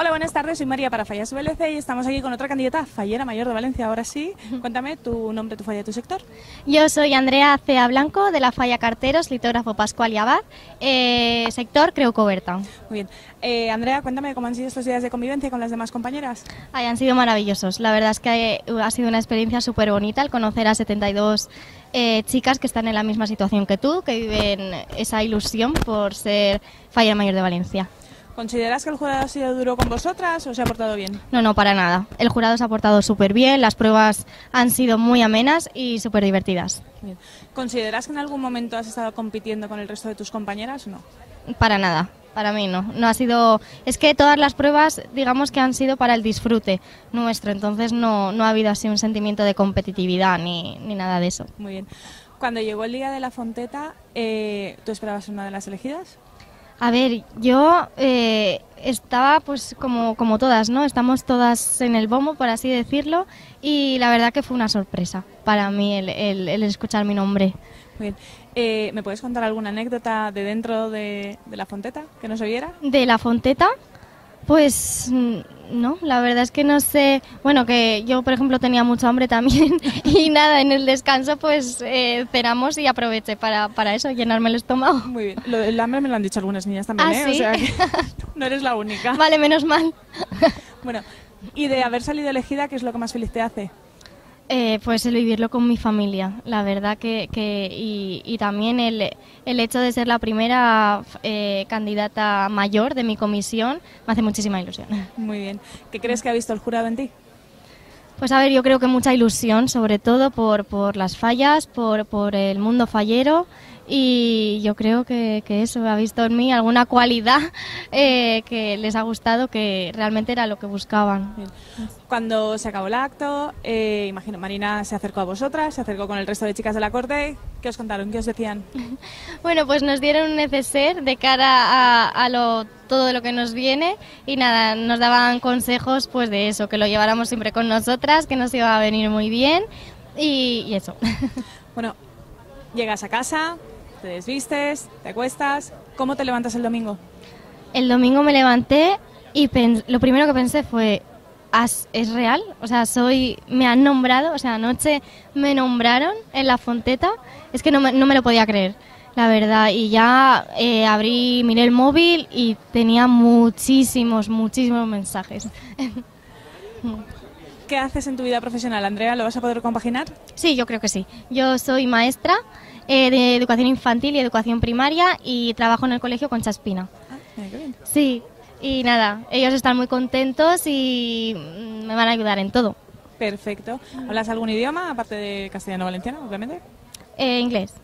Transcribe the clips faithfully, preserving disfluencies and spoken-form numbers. Hola, buenas tardes, soy María para Fallas V L C y estamos aquí con otra candidata, Fallera Mayor de Valencia. Ahora sí, cuéntame tu nombre, tu falla y tu sector. Yo soy Andrea Cea Blanco de la Falla Carteros, litógrafo Pascual y Abad, eh, sector Creu Coberta. Muy bien. Eh, Andrea, cuéntame cómo han sido estos días de convivencia con las demás compañeras. Ay, han sido maravillosos. La verdad es que ha sido una experiencia súper bonita el conocer a setenta y dos eh, chicas que están en la misma situación que tú, que viven esa ilusión por ser Fallera Mayor de Valencia. ¿Consideras que el jurado ha sido duro con vosotras o se ha portado bien? No, no, para nada. El jurado se ha portado súper bien, las pruebas han sido muy amenas y súper divertidas. Bien. ¿Consideras que en algún momento has estado compitiendo con el resto de tus compañeras o no? Para nada, para mí no. No ha sido... Es que todas las pruebas, digamos que han sido para el disfrute nuestro, entonces no, no ha habido así un sentimiento de competitividad ni, ni nada de eso. Muy bien. Cuando llegó el día de La Fonteta, eh, ¿tú esperabas ser una de las elegidas? A ver, yo eh, estaba pues como, como todas, ¿no? Estamos todas en el bombo, por así decirlo, y la verdad que fue una sorpresa para mí el, el, el escuchar mi nombre. Muy bien. Eh, ¿Me puedes contar alguna anécdota de dentro de, de La Fonteta que no se viera? ¿De La Fonteta? Pues no, la verdad es que no sé. Bueno, que yo, por ejemplo, tenía mucho hambre también y nada, en el descanso pues eh, cenamos y aproveché para, para eso, llenarme el estómago. Muy bien, lo, el hambre me lo han dicho algunas niñas también, ¿Ah, ¿eh? ¿sí? O sea que no eres la única. Vale, menos mal. Bueno, y de haber salido elegida, ¿qué es lo que más feliz te hace? Eh, pues el vivirlo con mi familia, la verdad que, que y, y también el, el hecho de ser la primera eh, candidata mayor de mi comisión me hace muchísima ilusión. Muy bien. ¿Qué crees que ha visto el jurado en ti? Pues a ver, yo creo que mucha ilusión, sobre todo por, por las fallas, por, por el mundo fallero, y yo creo que, que eso, ha visto en mí alguna cualidad eh, que les ha gustado, que realmente era lo que buscaban. Cuando se acabó el acto, eh, imagino, Marina se acercó a vosotras, se acercó con el resto de chicas de la corte. ¿Qué os contaron? ¿Qué os decían? Bueno, pues nos dieron un neceser de cara a, a lo, todo lo que nos viene y nada, nos daban consejos pues de eso, que lo lleváramos siempre con nosotras, que nos iba a venir muy bien y, y eso. Bueno, llegas a casa, te desvistes, te acuestas. ¿Cómo te levantas el domingo? El domingo me levanté y lo primero que pensé fue, ¿es real? O sea, soy, me han nombrado, o sea, anoche me nombraron en La Fonteta. Es que no me, no me lo podía creer, la verdad. Y ya eh, abrí, miré el móvil y tenía muchísimos, muchísimos mensajes. ¿Qué haces en tu vida profesional, Andrea? ¿Lo vas a poder compaginar? Sí, yo creo que sí. Yo soy maestra eh, de educación infantil y educación primaria y trabajo en el colegio con Chaspina. Ah, qué bien. Sí, y nada, ellos están muy contentos y me van a ayudar en todo. Perfecto. ¿Hablas algún idioma, aparte de castellano-valenciano, obviamente? Eh, inglés.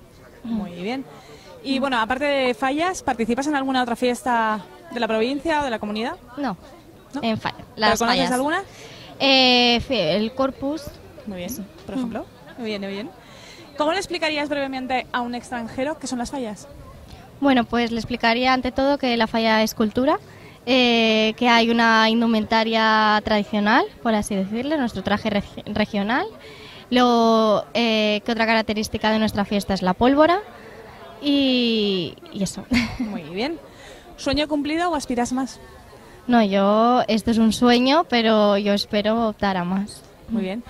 Muy bien. Y bueno, aparte de fallas, ¿participas en alguna otra fiesta de la provincia o de la comunidad? No, ¿No? en fa las fallas. ¿Conoces alguna? Eh, el Corpus. Muy bien, por ejemplo. Muy bien, muy bien. ¿Cómo le explicarías brevemente a un extranjero qué son las fallas? Bueno, pues le explicaría ante todo que la falla es cultura, eh, que hay una indumentaria tradicional, por así decirlo, nuestro traje reg regional. Luego, eh, que otra característica de nuestra fiesta es la pólvora y, y eso. Muy bien. ¿Sueño cumplido o aspiras más? No, yo, esto es un sueño, pero yo espero optar a más. Muy bien.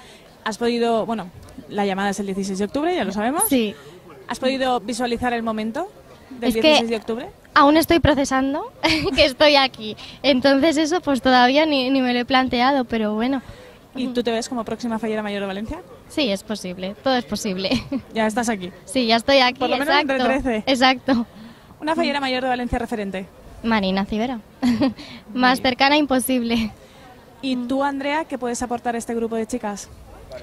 ¿Has podido, bueno, la llamada es el dieciséis de octubre, ya lo sabemos? Sí. ¿Has podido visualizar el momento del es dieciséis de octubre? Aún estoy procesando que estoy aquí, entonces eso pues todavía ni, ni me lo he planteado, pero bueno. ¿Y tú te ves como próxima Fallera Mayor de Valencia? Sí, es posible, todo es posible. Ya estás aquí. Sí, ya estoy aquí, por lo menos entre trece. Exacto. ¿Una Fallera Mayor de Valencia referente? Marina Civera. Más cercana imposible. ¿Y tú, Andrea, qué puedes aportar a este grupo de chicas?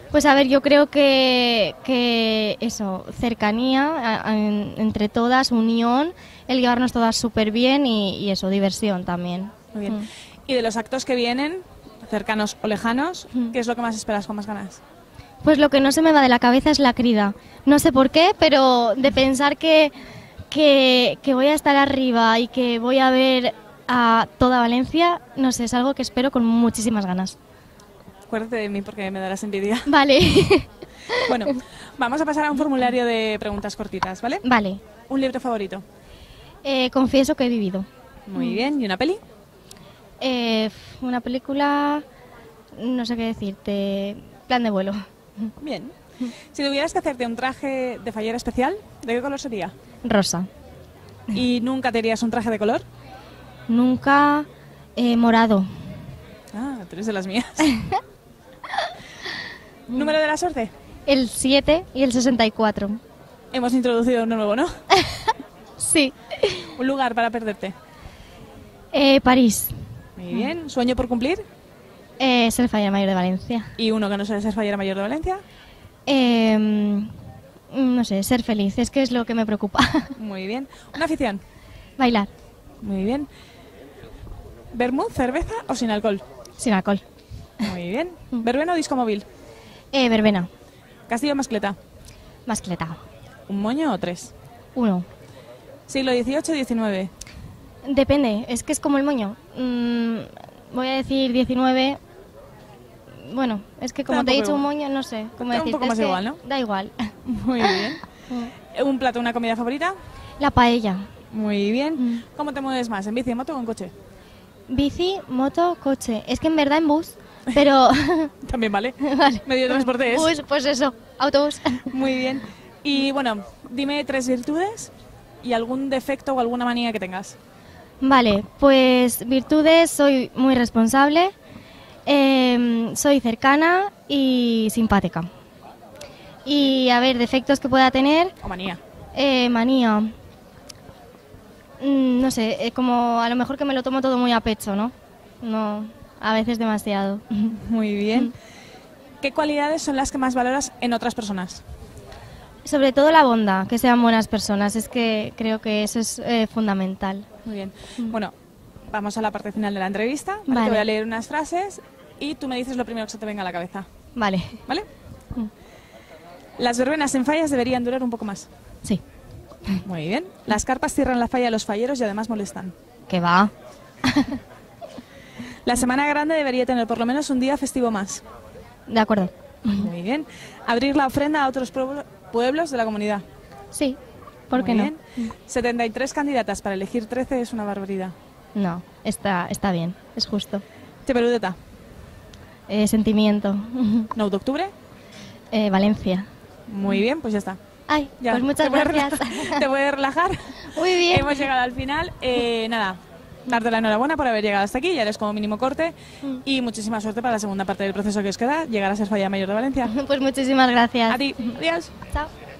Pues a ver, yo creo que, que eso, cercanía a, a, entre todas, unión, el llevarnos todas súper bien y, y eso, diversión también. Muy bien. Mm. ¿Y de los actos que vienen, cercanos o lejanos, mm. qué es lo que más esperas con más ganas? Pues lo que no se me va de la cabeza es la crida. No sé por qué, pero de pensar que... Que, que voy a estar arriba y que voy a ver a toda Valencia, no sé, es algo que espero con muchísimas ganas. Acuérdate de mí porque me darás envidia. Vale. Bueno, vamos a pasar a un formulario de preguntas cortitas, ¿vale? Vale. ¿Un libro favorito? Eh, confieso que he vivido. Muy bien, ¿y una peli? Eh, una película, no sé qué decirte, plan de vuelo. Bien. Si tuvieras que hacerte un traje de fallera especial, ¿de qué color sería? Rosa. ¿Y nunca te harías un traje de color? Nunca, eh, morado. Ah, tú eres de las mías. ¿Número de la suerte? El siete y el sesenta y cuatro. Hemos introducido uno nuevo, ¿no? Sí. ¿Un lugar para perderte? Eh, París. Muy bien. ¿Sueño por cumplir? Eh, ser Fallera Mayor de Valencia. ¿Y uno que no sea ser Fallera Mayor de Valencia? Eh, no sé, ser feliz, es que es lo que me preocupa. Muy bien. ¿Una afición? Bailar. Muy bien. ¿Vermut, cerveza o sin alcohol? Sin alcohol. Muy bien. ¿Verbena o disco móvil? Eh, verbena. ¿Castillo o mascleta? Mascleta. ¿Un moño o tres? Uno. ¿Siglo dieciocho o diecinueve? Depende, es que es como el moño. Mm, voy a decir diecinueve. Bueno, es que como está te he dicho igual. Un moño, no sé cómo decirte. Un poco más es igual, ¿no? Da igual. Muy bien. ¿Un plato, una comida favorita? La paella. Muy bien. Mm. ¿Cómo te mueves más, en bici, moto o en coche? Bici, moto, coche. Es que en verdad en bus, pero... También vale. Vale. Medio de transporte es. Bus, pues eso, autobús. Muy bien. Y bueno, dime tres virtudes y algún defecto o alguna manía que tengas. Vale, pues virtudes, soy muy responsable, eh, soy cercana y simpática. Y a ver, defectos que pueda tener... O manía. Eh, manía. Mm, no sé, eh, como a lo mejor que me lo tomo todo muy a pecho, ¿no? No, a veces demasiado. Muy bien. ¿Qué cualidades son las que más valoras en otras personas? Sobre todo la bondad, que sean buenas personas, es que creo que eso es eh, fundamental. Muy bien. Bueno, vamos a la parte final de la entrevista. Vale. Vale. Te voy a leer unas frases y tú me dices lo primero que se te venga a la cabeza. Vale. ¿Vale? Mm. Las verbenas en fallas deberían durar un poco más. Sí. Muy bien. Las carpas cierran la falla a los falleros y además molestan. ¿Qué va? La Semana Grande debería tener por lo menos un día festivo más. De acuerdo. Muy bien. Abrir la ofrenda a otros pueblos de la comunidad. Sí. ¿Por qué no? setenta y tres candidatas para elegir trece es una barbaridad. No, está, está bien, es justo. ¿Te peludeta? Eh, sentimiento. ¿No de octubre? Eh, Valencia. Muy bien, pues ya está. Ay, ya. Pues muchas gracias. ¿Te puedes relajar? Muy bien. Hemos llegado al final. Eh, nada, darte la enhorabuena por haber llegado hasta aquí, ya eres como mínimo corte. Mm. Y muchísima suerte para la segunda parte del proceso que os queda, llegar a ser Fallera Mayor de Valencia. Pues muchísimas gracias. A ti. Adiós. Chao.